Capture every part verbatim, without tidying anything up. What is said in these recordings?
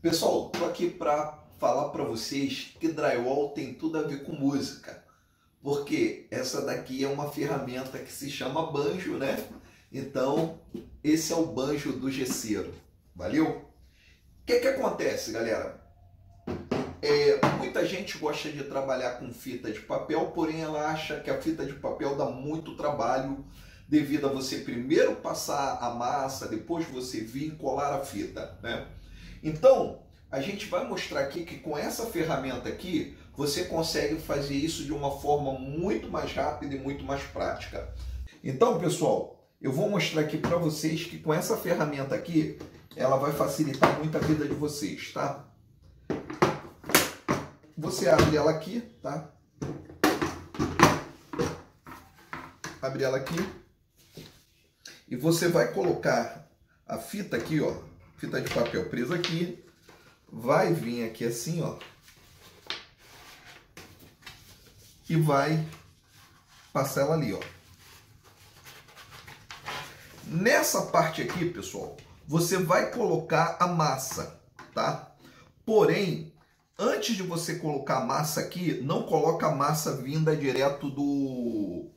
Pessoal, tô aqui para falar para vocês que drywall tem tudo a ver com música, porque essa daqui é uma ferramenta que se chama banjo, né? Então, esse é o banjo do gesseiro, valeu? O que que acontece, galera? É, muita gente gosta de trabalhar com fita de papel, porém ela acha que a fita de papel dá muito trabalho devido a você primeiro passar a massa, depois você vir colar a fita, né? Então, a gente vai mostrar aqui que com essa ferramenta aqui, você consegue fazer isso de uma forma muito mais rápida e muito mais prática. Então, pessoal, eu vou mostrar aqui para vocês que com essa ferramenta aqui, ela vai facilitar muito a vida de vocês, tá? Você abre ela aqui, tá? Abre ela aqui. E você vai colocar a fita aqui, ó. Fita de papel presa aqui. Vai vir aqui assim, ó. E vai passar ela ali, ó. Nessa parte aqui, pessoal, você vai colocar a massa, tá? Porém, antes de você colocar a massa aqui, não coloca a massa vinda direto do,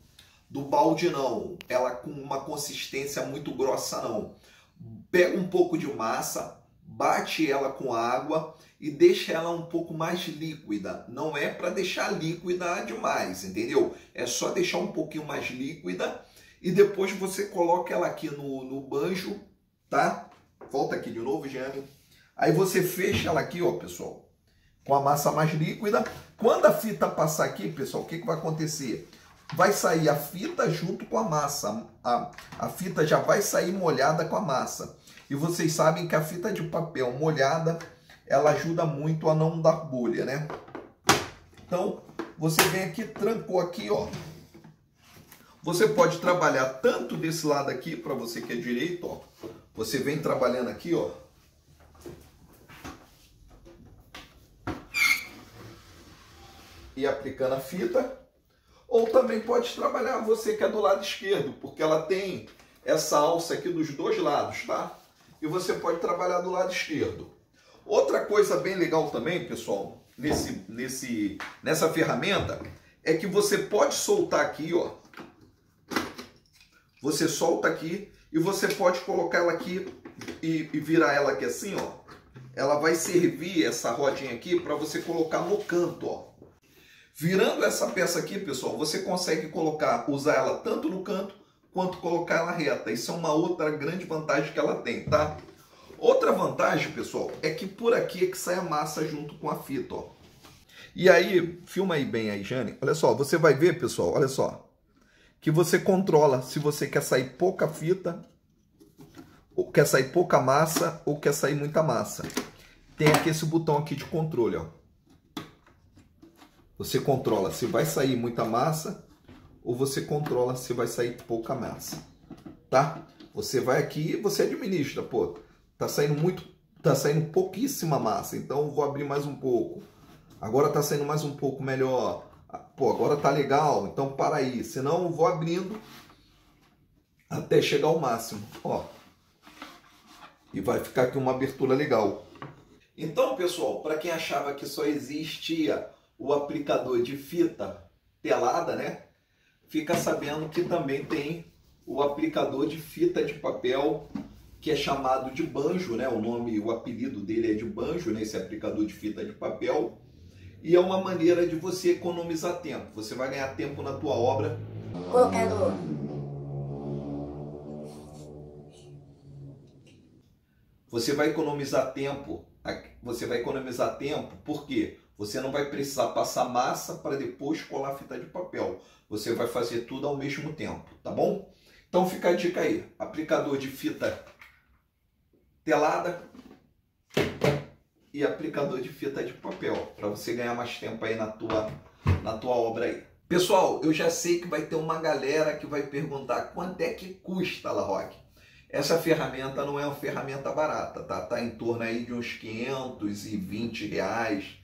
do balde, não. Ela com uma consistência muito grossa, não. Pega um pouco de massa, bate ela com água e deixa ela um pouco mais líquida. Não é para deixar líquida demais, entendeu? É só deixar um pouquinho mais líquida e depois você coloca ela aqui no, no banjo, tá? Volta aqui de novo, Jane. Aí você fecha ela aqui, ó, pessoal, com a massa mais líquida. Quando a fita passar aqui, pessoal, o que que vai acontecer? Vai sair a fita junto com a massa. A, a fita já vai sair molhada com a massa. E vocês sabem que a fita de papel molhada, ela ajuda muito a não dar bolha, né? Então, você vem aqui, trancou aqui, ó. Você pode trabalhar tanto desse lado aqui, para você que é direito, ó. Você vem trabalhando aqui, ó. E aplicando a fita, ou também pode trabalhar você que é do lado esquerdo, porque ela tem essa alça aqui dos dois lados, tá? E você pode trabalhar do lado esquerdo. Outra coisa bem legal também, pessoal, nesse, nesse, nessa ferramenta, é que você pode soltar aqui, ó. Você solta aqui e você pode colocar ela aqui e, e virar ela aqui assim, ó. Ela vai servir, essa rodinha aqui, para você colocar no canto, ó. Virando essa peça aqui, pessoal, você consegue colocar, usar ela tanto no canto quanto colocar ela reta. Isso é uma outra grande vantagem que ela tem, tá? Outra vantagem, pessoal, é que por aqui é que sai a massa junto com a fita, ó. E aí, filma aí bem aí, Jane. Olha só, você vai ver, pessoal, olha só, que você controla se você quer sair pouca fita, ou quer sair pouca massa, ou quer sair muita massa. Tem aqui esse botão aqui de controle, ó. Você controla se vai sair muita massa ou você controla se vai sair pouca massa, tá? Você vai aqui e você administra, pô. Tá saindo muito, tá saindo pouquíssima massa, então eu vou abrir mais um pouco. Agora tá saindo mais um pouco melhor. Pô, agora tá legal, então para aí. Senão eu vou abrindo até chegar ao máximo, ó. E vai ficar aqui uma abertura legal. Então, pessoal, para quem achava que só existia o aplicador de fita pelada, né? Fica sabendo que também tem o aplicador de fita de papel, que é chamado de banjo, né? O nome, o apelido dele é de banjo, né? Esse aplicador de fita de papel. E é uma maneira de você economizar tempo. Você vai ganhar tempo na tua obra. Colocador. Você vai economizar tempo. Você vai economizar tempo, por quê? Você não vai precisar passar massa para depois colar a fita de papel. Você vai fazer tudo ao mesmo tempo, tá bom? Então fica a dica aí. Aplicador de fita telada e aplicador de fita de papel, para você ganhar mais tempo aí na tua, na tua obra aí. Pessoal, eu já sei que vai ter uma galera que vai perguntar quanto é que custa, LaRock. Essa ferramenta não é uma ferramenta barata, tá? Tá em torno aí de uns quinhentos e vinte reais.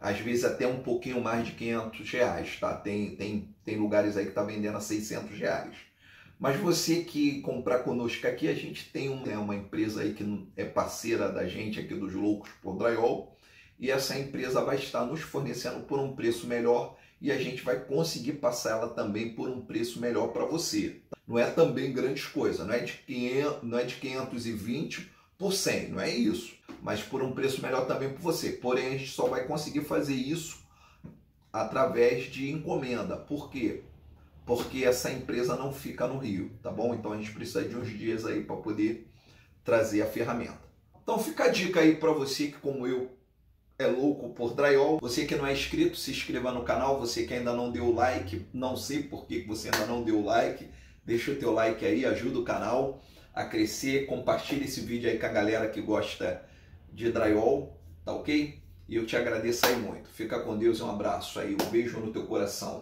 Às vezes até um pouquinho mais de quinhentos reais, tá? Tem, tem, tem lugares aí que tá vendendo a seiscentos reais. Mas você que comprar conosco aqui, a gente tem uma, uma empresa aí que é parceira da gente aqui dos Loucos por Drywall, e essa empresa vai estar nos fornecendo por um preço melhor e a gente vai conseguir passar ela também por um preço melhor para você. Não é também grandes coisas, não é de quinhentos, não é de quinhentos e vinte por cem, não é isso. Mas por um preço melhor também para você. Porém, a gente só vai conseguir fazer isso através de encomenda. Por quê? Porque essa empresa não fica no Rio, tá bom? Então a gente precisa de uns dias aí para poder trazer a ferramenta. Então fica a dica aí para você que, como eu, é louco por drywall. Você que não é inscrito, se inscreva no canal. Você que ainda não deu like, não sei por que você ainda não deu like, deixa o teu like aí, ajuda o canal a crescer. Compartilha esse vídeo aí com a galera que gosta de drywall, tá ok? E eu te agradeço aí muito. Fica com Deus e um abraço aí, um beijo no teu coração.